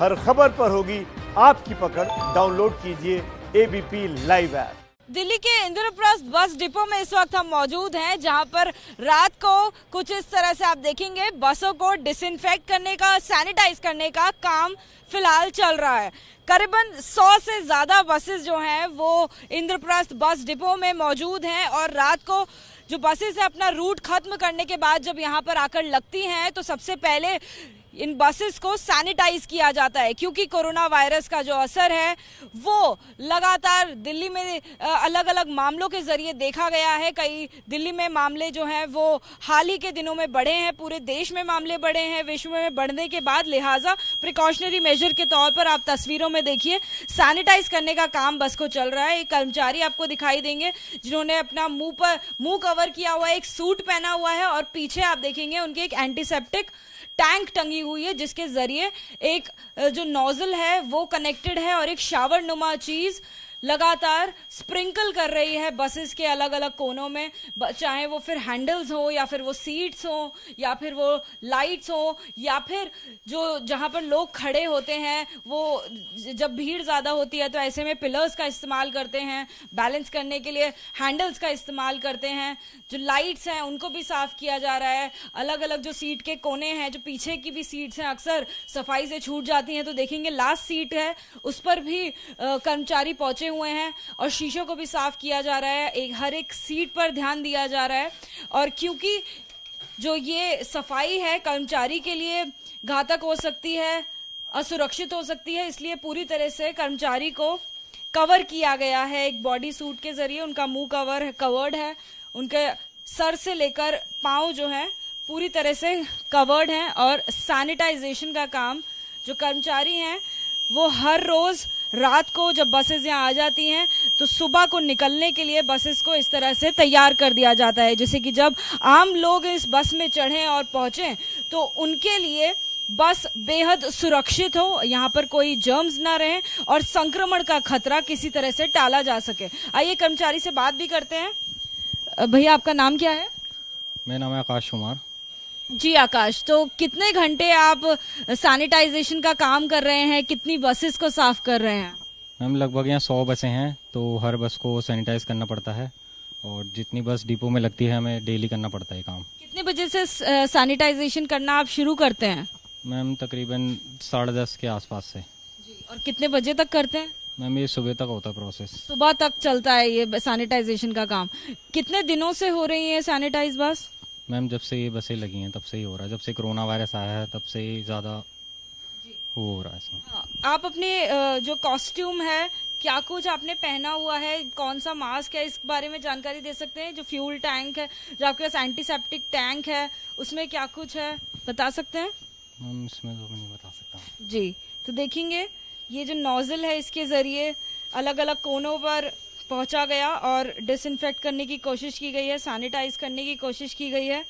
हर खबर पर होगी आपकी पकड़। डाउनलोड कीजिए एबीपी लाइव ऐप। दिल्ली के इंद्रप्रस्थ बस डिपो में इस वक्त हम मौजूद हैं, जहां पर रात को कुछ इस तरह से आप देखेंगे बसों को डिसइंफेक्ट करने का, सैनिटाइज करने का काम फिलहाल चल रहा है। करीबन 100 से ज़्यादा बसेस जो हैं वो इंद्रप्रस्थ बस डिपो में मौजूद हैं और रात को जो बसेस हैं अपना रूट खत्म करने के बाद जब यहाँ पर आकर लगती हैं तो सबसे पहले इन बसेस को सैनिटाइज किया जाता है, क्योंकि कोरोना वायरस का जो असर है वो लगातार दिल्ली में अलग अलग मामलों के जरिए देखा गया है। कई दिल्ली में मामले जो हैं वो हाल ही के दिनों में बढ़े हैं, पूरे देश में मामले बढ़े हैं, विश्व में बढ़ने के बाद लिहाजा प्रिकॉशनरी मेजर के तौर पर आप तस्वीरों में देखिए सैनिटाइज करने का काम बस को चल रहा है। एक कर्मचारी आपको दिखाई देंगे जिन्होंने अपना मुंह कवर किया हुआ है, एक सूट पहना हुआ है और पीछे आप देखेंगे उनके एक एंटीसेप्टिक टैंक टंगी हुई है जिसके जरिए एक जो नोजल है वो कनेक्टेड है और एक शावर नुमा चीज लगातार स्प्रिंकल कर रही है बसेस के अलग अलग कोनों में, चाहे वो फिर हैंडल्स हो या फिर वो सीट्स हो या फिर वो लाइट्स हो या फिर जो जहां पर लोग खड़े होते हैं वो जब भीड़ ज़्यादा होती है तो ऐसे में पिलर्स का इस्तेमाल करते हैं, बैलेंस करने के लिए हैंडल्स का इस्तेमाल करते हैं। जो लाइट्स हैं उनको भी साफ किया जा रहा है, अलग अलग जो सीट के कोने हैं, जो पीछे की भी सीट्स हैं अक्सर सफाई से छूट जाती हैं तो देखेंगे लास्ट सीट है उस पर भी कर्मचारी पहुंचे हुए हैं और शीशों को भी साफ किया जा रहा है, हर एक सीट पर ध्यान दिया जा रहा है। और क्योंकि जो ये सफाई है कर्मचारी के लिए घातक हो सकती है, असुरक्षित हो सकती है, इसलिए पूरी तरह से कर्मचारी को कवर किया गया है एक बॉडी सूट के जरिए। उनका मुंह कवर्ड है, उनके सर से लेकर पांव जो है पूरी तरह से कवर्ड है और सैनिटाइजेशन का काम जो कर्मचारी हैं वो हर रोज रात को जब बसेस यहाँ आ जाती हैं तो सुबह को निकलने के लिए बसेस को इस तरह से तैयार कर दिया जाता है, जैसे कि जब आम लोग इस बस में चढ़ें और पहुंचें तो उनके लिए बस बेहद सुरक्षित हो, यहाँ पर कोई जर्म्स ना रहें और संक्रमण का खतरा किसी तरह से टाला जा सके। आइए कर्मचारी से बात भी करते हैं। भैया आपका नाम क्या है? मेरा नाम है आकाश कुमार। जी आकाश, तो कितने घंटे आप सैनिटाइजेशन का काम कर रहे हैं, कितनी बसेस को साफ कर रहे हैं? मैम लगभग यहाँ 100 बसें हैं तो हर बस को सैनिटाइज करना पड़ता है और जितनी बस डिपो में लगती है हमें डेली करना पड़ता है काम। कितने बजे से सैनिटाइजेशन करना आप शुरू करते हैं? मैम तकरीबन 10:30 के आसपास से। जी, और कितने बजे तक करते हैं? मैम ये सुबह तक होता है प्रोसेस, सुबह तक चलता है ये सैनिटाइजेशन का काम। कितने दिनों से हो रही है सैनिटाइज बस? मैम जब से ये बसें लगी हैं तब से ही हो रहा है, जब से कोरोना वायरस आया है तब से ही ज़्यादा हो रहा है इसमें। आप अपने जो कॉस्ट्यूम है क्या कुछ आपने पहना हुआ है, कौन सा मास्क है, इस बारे में जानकारी दे सकते हैं? जो फ्यूल टैंक है, जो आपके पास एंटीसेप्टिक टैंक है, उसमें क्या कुछ है बता सकते हैं? मैम इसमें तो नहीं बता सकता जी। तो देखेंगे ये जो नोजल है इसके जरिए अलग अलग कोनों पर पहुंचा गया और डिसइंफेक्ट करने की कोशिश की गई है, सैनिटाइज करने की कोशिश की गई है।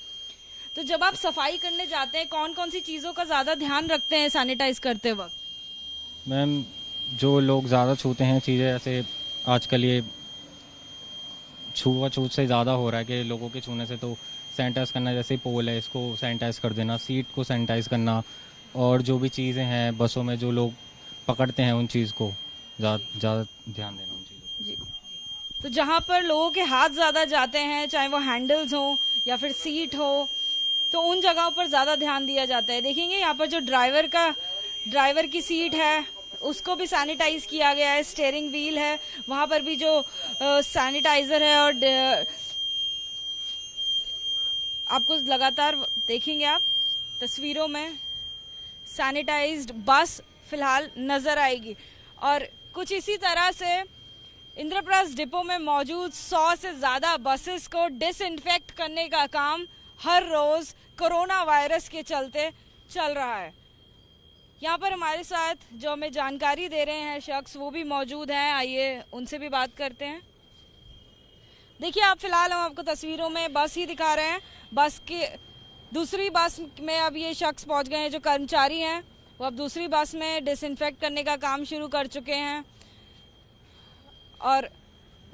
तो जब आप सफाई करने जाते हैं कौन कौन सी चीज़ों का ज़्यादा ध्यान रखते हैं सैनिटाइज करते वक्त? मैम जो लोग ज़्यादा छूते हैं चीज़ें, ऐसे आजकल ये छूआछूत से ज़्यादा हो रहा है कि लोगों के छूने से, तो सैनिटाइज करना, जैसे पोल है इसको सैनिटाइज कर देना, सीट को सैनिटाइज करना और जो भी चीज़ें हैं बसों में जो लोग पकड़ते हैं उन चीज़ को ज़्यादा ध्यान देना उन चीज़ों जी। तो जहाँ पर लोगों के हाथ ज़्यादा जाते हैं, चाहे वो हैंडल्स हो या फिर सीट हो, तो उन जगहों पर ज़्यादा ध्यान दिया जाता है। देखेंगे यहाँ पर जो ड्राइवर की सीट है उसको भी सैनिटाइज किया गया है, स्टीयरिंग व्हील है वहाँ पर भी जो सैनिटाइजर है और आपको लगातार देखेंगे आप तस्वीरों में सैनिटाइज्ड बस फिलहाल नजर आएगी। और कुछ इसी तरह से इंद्रप्रस्थ डिपो में मौजूद 100 से ज़्यादा बसेस को डिसइंफेक्ट करने का काम हर रोज़ कोरोना वायरस के चलते चल रहा है। यहाँ पर हमारे साथ जो हमें जानकारी दे रहे हैं शख्स वो भी मौजूद हैं, आइए उनसे भी बात करते हैं। देखिए आप फिलहाल हम आपको तस्वीरों में बस ही दिखा रहे हैं, बस की दूसरी बस में अब ये शख्स पहुँच गए हैं, जो कर्मचारी हैं वो अब दूसरी बस में डिसइंफेक्ट करने का काम शुरू कर चुके हैं और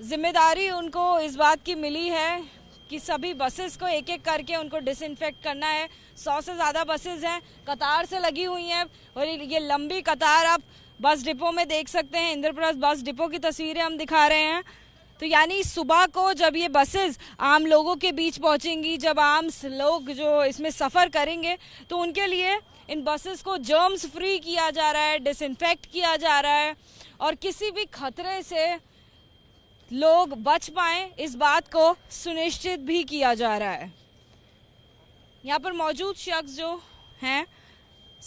जिम्मेदारी उनको इस बात की मिली है कि सभी बसेस को एक एक करके उनको डिसइंफेक्ट करना है। 100 से ज़्यादा बसेस हैं, कतार से लगी हुई हैं और ये लंबी कतार आप बस डिपो में देख सकते हैं। इंद्रप्रस्थ बस डिपो की तस्वीरें हम दिखा रहे हैं। तो यानी सुबह को जब ये बसेस आम लोगों के बीच पहुंचेंगी, जब आम लोग जो इसमें सफ़र करेंगे तो उनके लिए इन बसेस को जर्म्स फ्री किया जा रहा है, डिसइंफेक्ट किया जा रहा है और किसी भी खतरे से लोग बच पाएं इस बात को सुनिश्चित भी किया जा रहा है। यहाँ पर मौजूद शख्स जो हैं,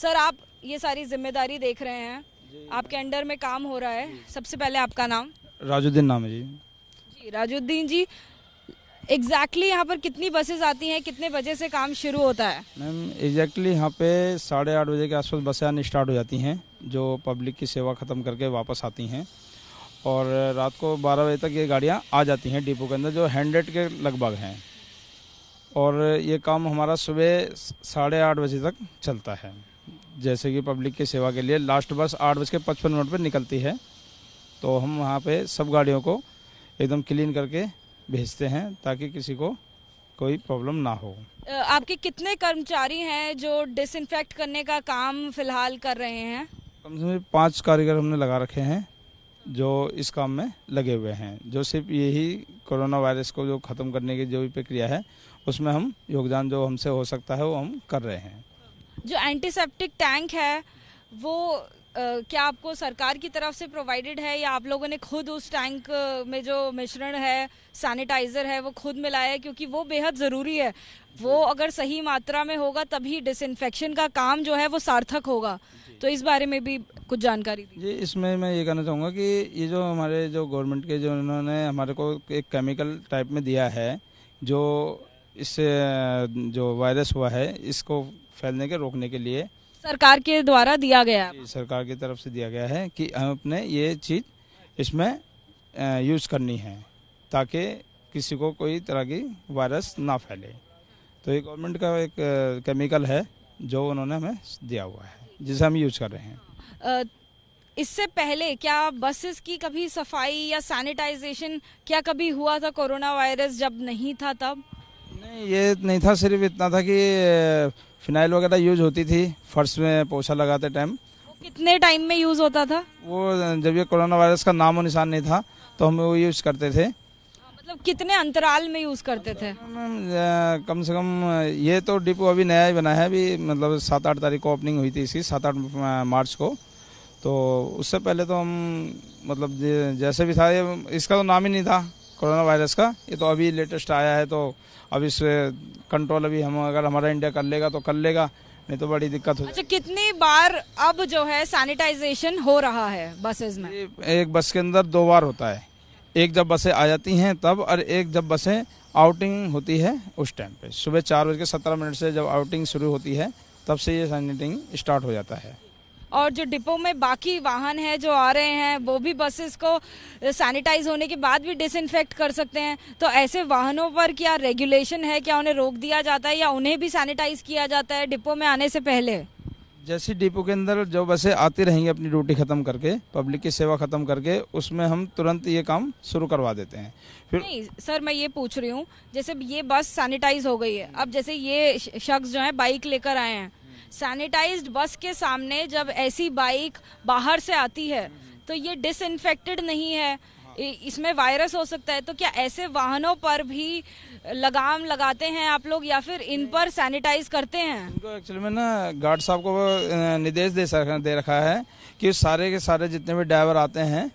सर आप ये सारी जिम्मेदारी देख रहे हैं, आपके अंडर में काम हो रहा है, सबसे पहले आपका नाम? राजुद्दीन नाम है जी। राजुद्दीन जी, एग्जैक्टली यहाँ पर कितनी बसेस आती हैं, कितने बजे से काम शुरू होता है? मैम एग्जैक्टली यहाँ पे 8:30 बजे के आसपास बसें आने स्टार्ट हो जाती हैं, जो पब्लिक की सेवा ख़त्म करके वापस आती हैं और रात को 12 बजे तक ये गाड़ियाँ आ जाती हैं डिपो के अंदर, जो 100 के लगभग हैं और ये काम हमारा सुबह 8:30 बजे तक चलता है। जैसे कि पब्लिक की सेवा के लिए लास्ट बस 8:55 पर निकलती है तो हम वहाँ पे सब गाड़ियों को एकदम क्लीन करके भेजते हैं ताकि किसी को कोई प्रॉब्लम ना हो। आपके कितने कर्मचारी हैं जो डिसइंफेक्ट करने का काम फिलहाल कर रहे हैं? कम से कम 5 कारीगर हमने लगा रखे हैं जो इस काम में लगे हुए हैं, जो सिर्फ यही कोरोना वायरस को जो ख़त्म करने की जो भी प्रक्रिया है उसमें हम योगदान जो हमसे हो सकता है वो हम कर रहे हैं। जो एंटीसेप्टिक टैंक है वो क्या आपको सरकार की तरफ से प्रोवाइडेड है या आप लोगों ने खुद उस टैंक में जो मिश्रण है, सैनिटाइज़र है, वो खुद मिलाया है? क्योंकि वो बेहद ज़रूरी है, वो अगर सही मात्रा में होगा तभी डिसइंफेक्शन का काम जो है वो सार्थक होगा। तो इस बारे में भी कुछ जानकारी दी। जी, इसमें मैं ये कहना चाहूँगा कि ये जो हमारे जो गवर्नमेंट के जो उन्होंने हमारे को एक केमिकल टाइप में दिया है जो इससे जो वायरस हुआ है इसको फैलने के रोकने के लिए सरकार के द्वारा दिया गया है, सरकार की तरफ से दिया गया है कि हम अपने ये चीज़ इसमें यूज़ करनी है ताकि किसी को कोई तरह की वायरस ना फैले। तो ये गवर्नमेंट का एक केमिकल है जो उन्होंने हमें दिया हुआ है जिसे हम यूज कर रहे हैं। इससे पहले क्या बसेस की कभी सफाई या सैनिटाइजेशन क्या कभी हुआ था कोरोना वायरस जब नहीं था तब? नहीं, ये नहीं था। सिर्फ इतना था कि फिनाइल वगैरह यूज होती थी फर्श में पोछा लगाते टाइम। कितने टाइम में यूज होता था वो? जब ये कोरोना वायरस का नामो निशान नहीं था तो हम वो यूज करते थे। मतलब कितने अंतराल में यूज करते थे? कम से कम ये तो डिपो अभी नया ही बना है, अभी मतलब 7-8 तारीख को ओपनिंग हुई थी इसकी, 7-8 मार्च को। तो उससे पहले तो हम मतलब जैसे भी था ये इसका तो नाम ही नहीं था कोरोना वायरस का, ये तो अभी लेटेस्ट आया है। तो अब इस कंट्रोल अभी हम अगर हमारा इंडिया कर लेगा तो कर लेगा, नहीं तो बड़ी दिक्कत हो। अच्छा, कितनी बार अब जो है सैनिटाइजेशन हो रहा है बसेज में? एक बस के अंदर 2 बार होता है, एक जब बसें आ जाती हैं तब और एक जब बसें आउटिंग होती है उस टाइम पे। सुबह 4:17 से जब आउटिंग शुरू होती है तब से ये सैनिटाइजिंग स्टार्ट हो जाता है। और जो डिपो में बाकी वाहन है जो आ रहे हैं वो भी बसेस को सैनिटाइज होने के बाद भी डिसइंफेक्ट कर सकते हैं। तो ऐसे वाहनों पर क्या रेगुलेशन है, क्या उन्हें रोक दिया जाता है या उन्हें भी सैनिटाइज किया जाता है डिपो में आने से पहले? जैसे डिपो के अंदर जो बसें आती रहेंगी अपनी ड्यूटी ख़त्म करके, पब्लिक की सेवा ख़त्म करके, उसमें हम तुरंत ये काम शुरू करवा देते हैं। फिर नहीं सर, मैं ये पूछ रही हूँ जैसे ये बस सैनिटाइज हो गई है, अब जैसे ये शख्स जो है बाइक लेकर आए हैं, सैनिटाइज्ड बस के सामने जब ऐसी बाइक बाहर से आती है तो ये डिसइंफेक्टेड नहीं है, इसमें वायरस हो सकता है। तो क्या ऐसे वाहनों पर भी लगाम लगाते हैं आप लोग या फिर इन पर सैनिटाइज करते हैं? इनको एक्चुअली में ना गार्ड साहब को निर्देश दे रखा है कि सारे के सारे जितने भी ड्राइवर आते हैं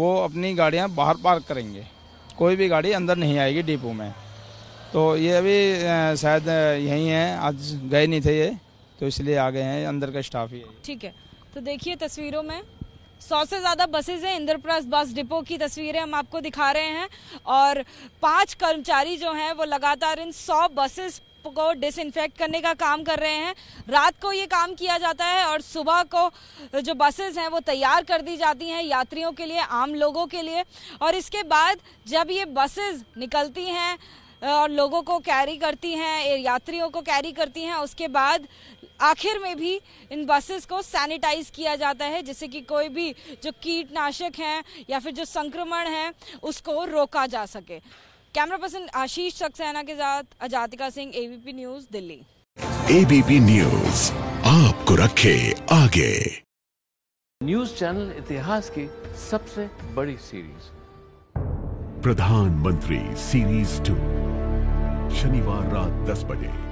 वो अपनी गाड़ियां बाहर पार्क करेंगे, कोई भी गाड़ी अंदर नहीं आएगी डिपो में। तो ये अभी शायद यहीं हैं, आज गए नहीं थे ये तो इसलिए आ गए हैं, अंदर का स्टाफ ही है। ठीक है, तो देखिए तस्वीरों में 100 से ज़्यादा बसेज हैं। इंद्रप्रस्थ बस डिपो की तस्वीरें हम आपको दिखा रहे हैं और 5 कर्मचारी जो हैं वो लगातार इन 100 बसेस को डिसइंफेक्ट करने का काम कर रहे हैं। रात को ये काम किया जाता है और सुबह को जो बसेस हैं वो तैयार कर दी जाती हैं यात्रियों के लिए, आम लोगों के लिए। और इसके बाद जब ये बसेस निकलती हैं और लोगों को कैरी करती हैं, यात्रियों को कैरी करती हैं, उसके बाद आखिर में भी इन बसेस को सैनिटाइज किया जाता है जिससे कि कोई भी जो कीटनाशक हैं या फिर जो संक्रमण है उसको रोका जा सके। कैमरा पर्सन आशीष सक्सेना के साथ Ajatika Singh, ABP news Delhi. ABP news आपको रखे आगे। न्यूज चैनल इतिहास की सबसे बड़ी सीरीज प्रधानमंत्री सीरीज 2 शनिवार रात 10 बजे।